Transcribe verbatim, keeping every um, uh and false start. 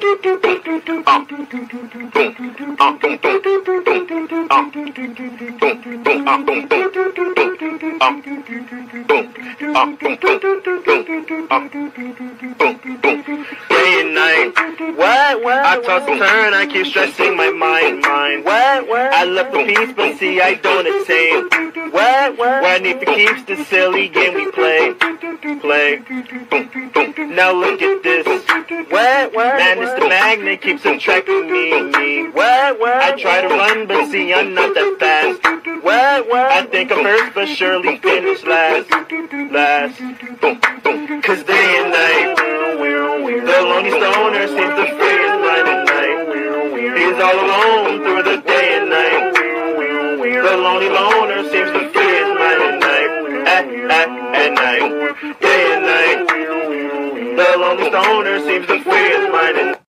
Day and night. What? I toss and turn, I keep stressing my mind, mind. What? I love the peace, but see, I don't attain. What? Why I need to keep the silly game we play, play. Now look at this. What? Man, it's the magnet keeps attracting me. What? I try to run, but see, I'm not that fast. What? I think I'm first, but surely finish last, last. Cause day and night, the lonely stoner seems to free his mind at night. He's all alone through the day and night. The lonely loner seems to free his mind at night, at, at, at night. Day and night, the lonely stoner seems to